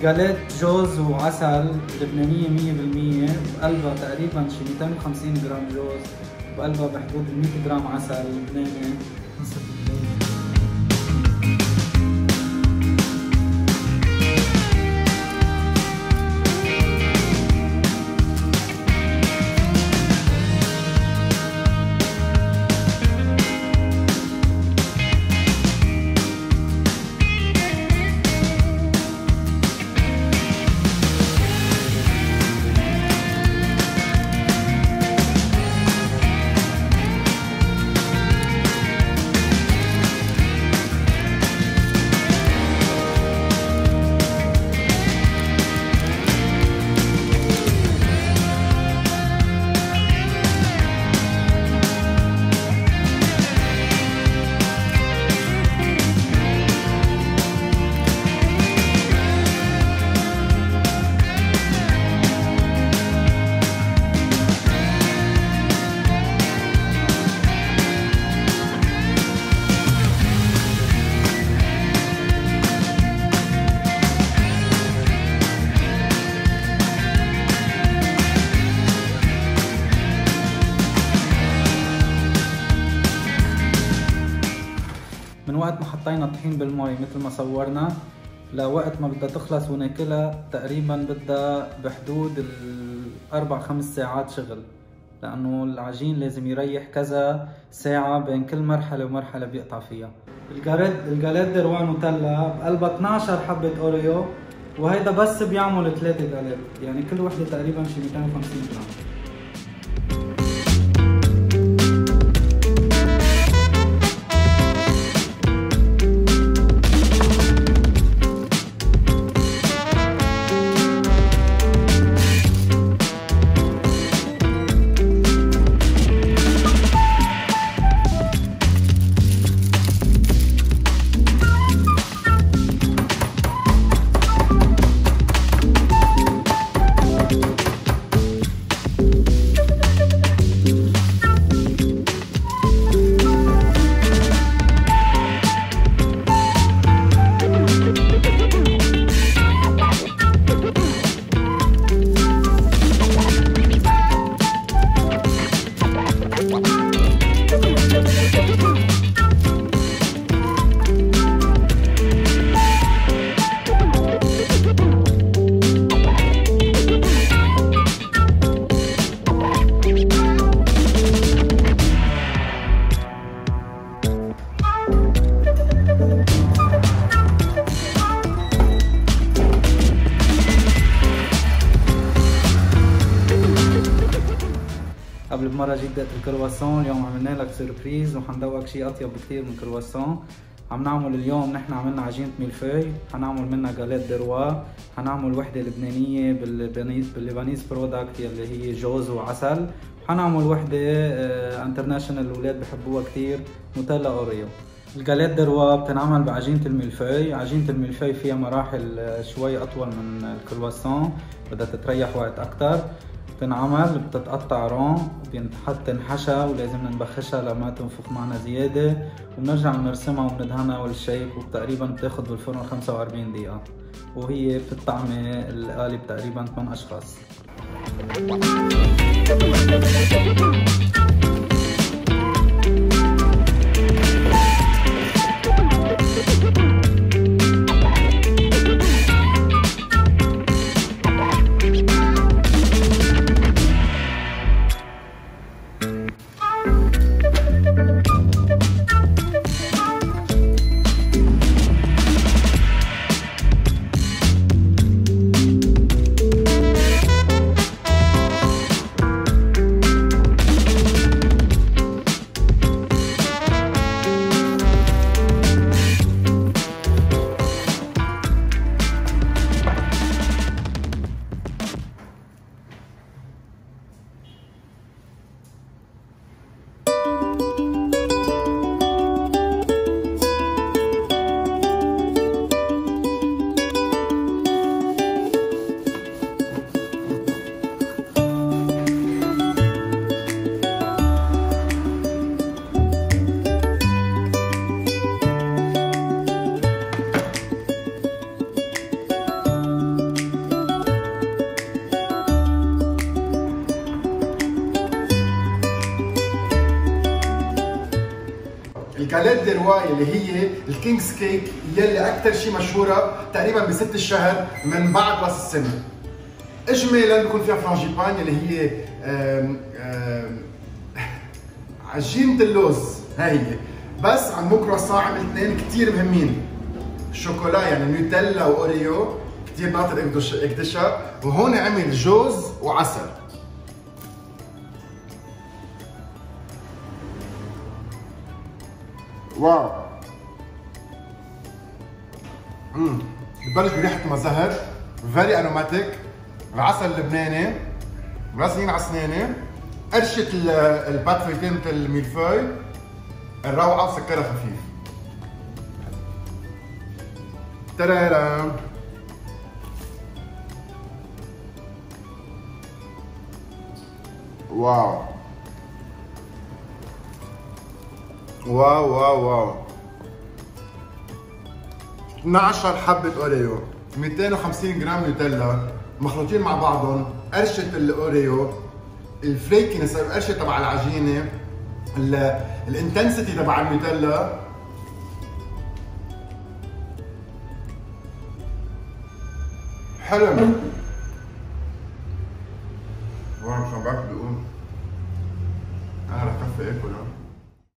الجاليت جوز وعسل لبنانية 100%، بقلبها تقريبا شي 250 جرام جوز، بقلبها بحدود 100 جرام عسل لبناني. وقت ما حطينا الطحين بالمي مثل ما صورنا لوقت ما بدها تخلص وناكلها تقريبا بدها بحدود ال4-5 ساعات شغل، لانه العجين لازم يريح كذا ساعة بين كل مرحلة ومرحلة بيقطع فيها. الجاليت دروع نوتيلا بقلبها 12 حبة اوريو، وهيدا بس بيعمل 3 جاليت، يعني كل وحدة تقريبا شي 250 جرام. قبل بمرة جدة الكرواسون، اليوم عملنا لك سيربريز وحندوقك شيء اطيب بكثير من الكرواسون. عم نعمل اليوم نحن عملنا عجينة ميلفوي، حنعمل منها جاليت دروا، حنعمل وحدة لبنانية باللبنانيز برودكت يلي هي جوز وعسل، وحنعمل وحدة انترناشونال الاولاد بحبوها كثير نوتيلا اوريو. الجاليت دروا بتنعمل بعجينة الميلفوي، عجينة الميلفوي فيها مراحل شوي اطول من الكرواسون، بدها تتريح وقت اكثر. بتنعمل بتتقطع رون بتنحشى ولازم نبخشها لما تنفخ معنا زيادة، وبنرجع بنرسمها وبندهنها والشيب، وتقريبا بتاخد بالفرن 45 دقيقة، وهي بتطعمي القالب تقريبا 8 أشخاص. الغالات دي رواي اللي هي الكينجز كيك يلي اكثر شيء مشهوره تقريبا بست الشهر من بعد راس السنه. اجمالا بكون فيها فرانجيبان اللي هي عجينه اللوز، هاي هي بس عن كرواسون. عملت اثنين كثير مهمين، الشوكولا يعني نوتيلا واوريو كثير ناطر اكتشها، وهون عمل جوز وعسل. واو ببلش بريحه مزهر، فيري اروماتيك، العسل اللبناني مراسلين على اسناني، قرشه البات فويتيه مثل الميلفوي، الروعه وسكرها خفيف. ترارام واو واو واو واو. 12 حبة اوريو، 250 جرام نوتيلا مخلوطين مع بعضهم، قرشة الاوريو، الفريكنس او القرشة تبع العجينة، الانتنسيتي تبع النوتيلا. حلو واو، شبعت بقوم. انا رح كفي اكل.